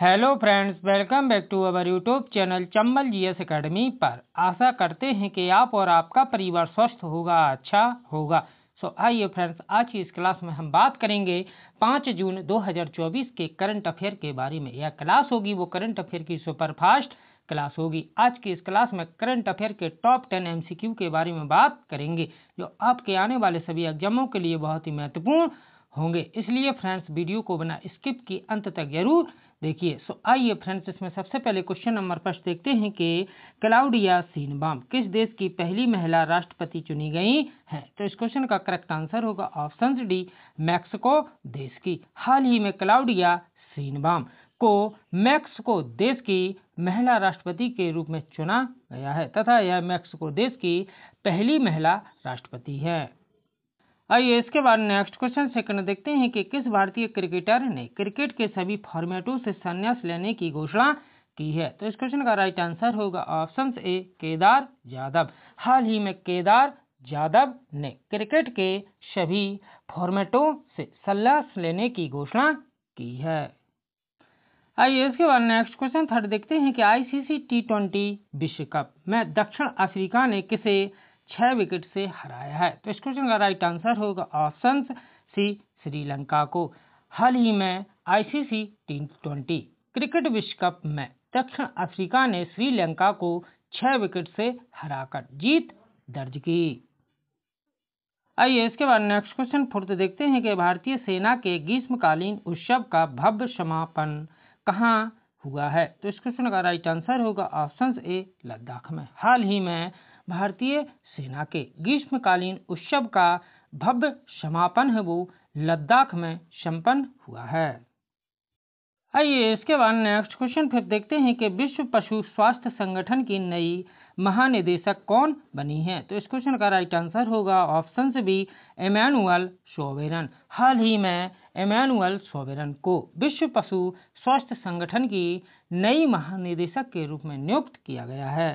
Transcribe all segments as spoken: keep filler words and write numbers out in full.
Hello friends, welcome back to our YouTube channel Chambal GS academy पर। आशा करते हैं कि आप और आपका परिवार स्वस्थ होगा, अच्छा होगा। सो आइए फ्रेंड्स, आज की इस क्लास में हम बात करेंगे पाँच जून दो हज़ार चौबीस के करंट अफेयर के बारे में। यह क्लास होगी वो करंट अफेयर की सुपरफास्ट क्लास होगी। आज की इस क्लास में करंट अफेयर के top ten M C Q के बारे में बात करेंगे, जो आपके आने वाले सभी एग्जामों के लिए बहुत ही महत्वपूर्ण होंगे। इसलिए फ्रेंड्स, वीडियो को बिना स्किप की अंत तक जरूर देखिए। सो आइए फ्रेंड्स, इसमें सबसे पहले क्वेश्चन नंबर फर्स्ट देखते हैं कि क्लाउडिया शीनबाम किस देश की पहली महिला राष्ट्रपति चुनी गई हैं। तो इस क्वेश्चन का करेक्ट आंसर होगा ऑप्शन डी, मैक्सिको देश की। हाल ही में क्लाउडिया शीनबाम को मैक्सिको देश की महिला राष्ट्रपति के रूप में चुना गया है तथा यह मैक्सिको देश की पहली महिला राष्ट्रपति है। आइए इसके बाद नेक्स्ट क्वेश्चन सेकंड देखते हैं कि किस भारतीय क्रिकेटर ने क्रिकेट के सभी फॉर्मेटों से संन्यास लेने की घोषणा की है। तो इस क्वेश्चन का राइट आंसर होगा ऑप्शन ए, केदार जाधव। हाल ही में केदार जाधव ने क्रिकेट के सभी फॉर्मेटों से संन्यास लेने की घोषणा की है। आइए इसके बाद नेक्स्ट क्वेश्चन थर्ड देखते हैं कि आईसीसी टी ट्वेंटी विश्व कप में दक्षिण अफ्रीका ने किसे छह विकेट से हराया है। तो इस क्वेश्चन का राइट आंसर होगा ऑप्शन सी, श्रीलंका को। हाल ही में आईसीसी टी ट्वेंटी क्रिकेट विश्व कप में दक्षिण अफ्रीका ने श्रीलंका को छह विकेट से हराकर जीत दर्ज की। आइए इसके बाद नेक्स्ट क्वेश्चन फोर्थ देखते हैं कि भारतीय सेना के ग्रीष्मकालीन उत्सव का भव्य समापन कहाँ हुआ है। तो इस क्वेश्चन का राइट आंसर होगा ऑप्शन ए, लद्दाख में। हाल ही में भारतीय सेना के ग्रीष्मकालीन उत्सव का भव्य समापन है वो लद्दाख में संपन्न हुआ है। आइए इसके बाद नेक्स्ट क्वेश्चन फिर देखते हैं कि विश्व पशु स्वास्थ्य संगठन की नई महानिदेशक कौन बनी है। तो इस क्वेश्चन का राइट आंसर होगा ऑप्शन बी, एमैनुअल सोवेरन। हाल ही में एमैनुअल सोवेरन को विश्व पशु स्वास्थ्य संगठन की नई महानिदेशक के रूप में नियुक्त किया गया है।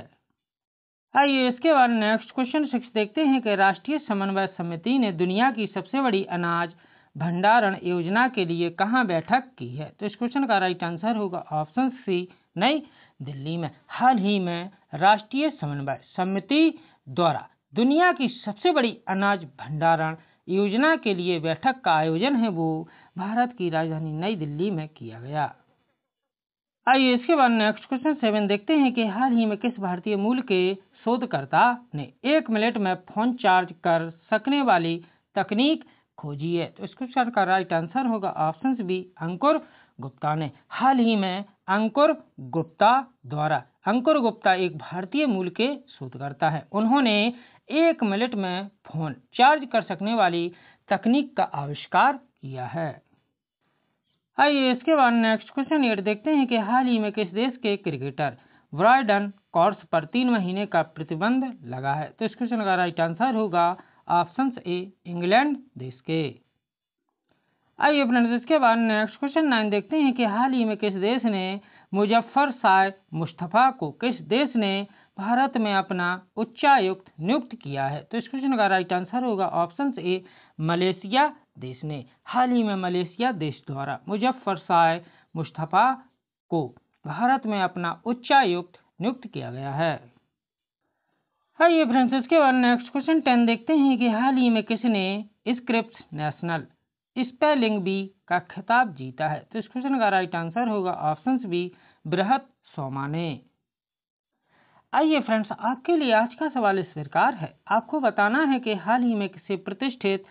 आइए इसके बाद नेक्स्ट क्वेश्चन सिक्स देखते हैं कि राष्ट्रीय समन्वय समिति ने दुनिया की सबसे बड़ी अनाज भंडारण योजना के लिए कहाँ बैठक की है। तो इस क्वेश्चन का राइट आंसर होगा ऑप्शन सी, नई दिल्ली में। हाल ही में राष्ट्रीय समन्वय समिति द्वारा दुनिया की सबसे बड़ी अनाज भंडारण योजना के लिए बैठक का आयोजन है वो भारत की राजधानी नई दिल्ली में किया गया। आइए इसके बाद नेक्स्ट क्वेश्चन सेवन देखते हैं कि हाल ही में किस भारतीय मूल के शोधकर्ता ने एक मिनट में फोन चार्ज कर सकने वाली तकनीक खोजी है। तो इस क्वेश्चन का राइट आंसर होगा ऑप्शन बी, अंकुर गुप्ता ने। हाल ही में अंकुर गुप्ता द्वारा अंकुर गुप्ता एक भारतीय मूल के शोधकर्ता है। उन्होंने एक मिनट में फोन चार्ज कर सकने वाली तकनीक का आविष्कार किया है। आइए इसके बाद नेक्स्ट क्वेश्चन एट देखते हैं कि हाल ही में किस देश के क्रिकेटर ब्राइडन कोर्स पर तीन महीने का प्रतिबंध लगा है। तो इस क्वेश्चन का राइट आंसर होगा ऑप्शन ए, इंग्लैंड देश के। आइए फ्रेंड्स इसके बाद नेक्स्ट क्वेश्चन नाइन देखते हैं कि हाल ही में किस देश ने मुजफ्फर शाय मुस्तफा को किस देश ने भारत में अपना उच्चायुक्त नियुक्त किया है। तो इस क्वेश्चन का राइट आंसर होगा ऑप्शन ए, मलेशिया देश ने। हाल ही में मलेशिया देश द्वारा मुजफ्फर शाय मुस्तफा को भारत में अपना उच्चायुक्त नियुक्त किया गया है। आइए फ्रेंड्स इसके बाद नेक्स्ट क्वेश्चन टेन देखते हैं कि हाल ही में किसने स्क्रिप्स नेशनल स्पेलिंग बी का खिताब जीता है। तो इस क्वेश्चन का राइट आंसर होगा ऑप्शन बी, बृहद सोमाने। आइए फ्रेंड्स, आपके लिए आज का सवाल इस प्रकार है। आपको बताना है कि हाल ही में किसे प्रतिष्ठित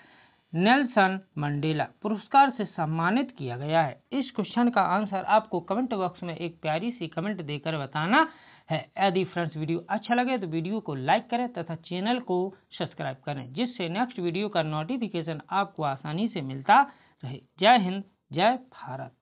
नेल्सन मंडेला पुरस्कार से सम्मानित किया गया है। इस क्वेश्चन का आंसर आपको कमेंट बॉक्स में एक प्यारी सी कमेंट देकर बताना है। यदि फ्रेंड्स वीडियो अच्छा लगे तो वीडियो को लाइक करें तथा चैनल को सब्सक्राइब करें, जिससे नेक्स्ट वीडियो का नोटिफिकेशन आपको आसानी से मिलता रहे। जय हिंद, जय भारत।